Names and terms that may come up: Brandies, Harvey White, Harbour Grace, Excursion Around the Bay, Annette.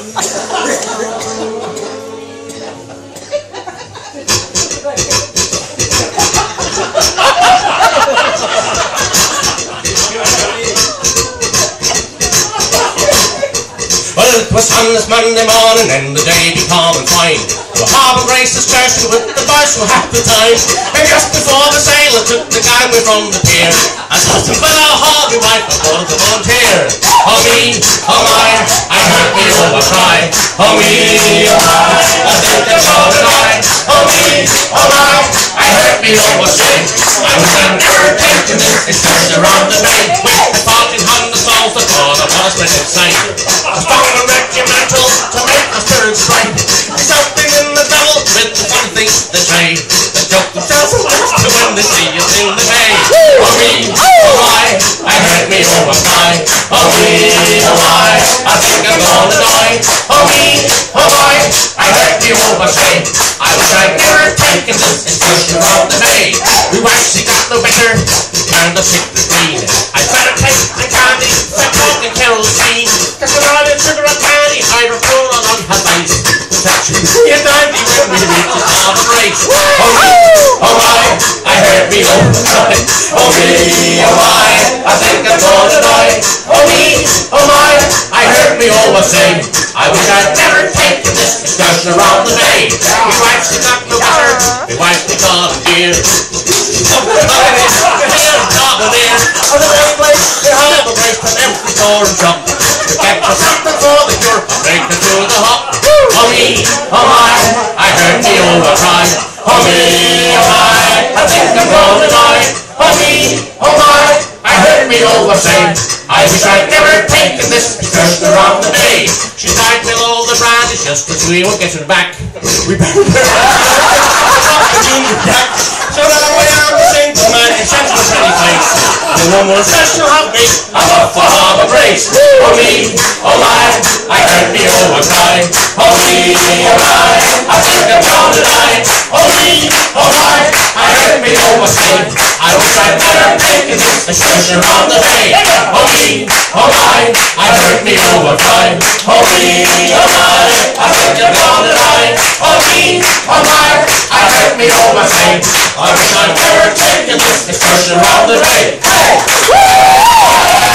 Well, it was sunless Monday morning and the day be calm and fine. The Harbour Grace is crashing with the boys from half the time. And just before the sailor took the gangway from the pier, I saw some fellow Harvey White aboard the volunteer. Oh me, oh my, I heard me over cry. Oh me, oh my, I think that's all that I. Oh me, oh my, I heard me over say. I was never taken this, it turned around the night. With the parting hand the souls that thought I was when it sank. I found a regimental to make my spirits right. Something in the devil with the fun things that trade. They joke themselves to when they see us in the bay. Oh me, oh my, I heard me over cry. Oh me, oh my, I think I'm gonna die. Oh me, oh my, I heard me over say. I wish I'd never taken this excursion all the day. We actually got no better, we turned the sick to green. I'd better take the candy, stop talking kerosene. Sugar and candy, I roll on her face. You don't be with me, it's not a race. Oh me, oh my, I heard me all the time. Oh me, oh my, I think I'm gonna die. Oh me, oh my, I heard me all sing. I wish I'd never taken this excursion around the bay. We wiped the duck in the water, we wiped the garden deer. The captain's up before the cure, break the through the hop. Oh me, oh my, I heard the over cry. Oh me, oh my, I think I'm gonna die. Oh me, oh my, I heard me over say. I wish I'd never taken this excursion around the bay. She died with all the brandy just as we were getting back. We buried her so that I went out to sing to my enchanted pretty face. The woman was just to help me, I'm up for Harbour Grace. Oh me, oh my, I heard me over cry. Oh me, oh my, I think I'm gonna die. Oh me, oh my, I heard me over say. I wish I'd never taken this excursion around the bay. Oh me, oh my, I heard me over cry. Oh me, oh my, I think I'm gonna die. Oh me, oh my, I heard me over say. I wish I'd never taken this excursion around the bay. Hey! Woo!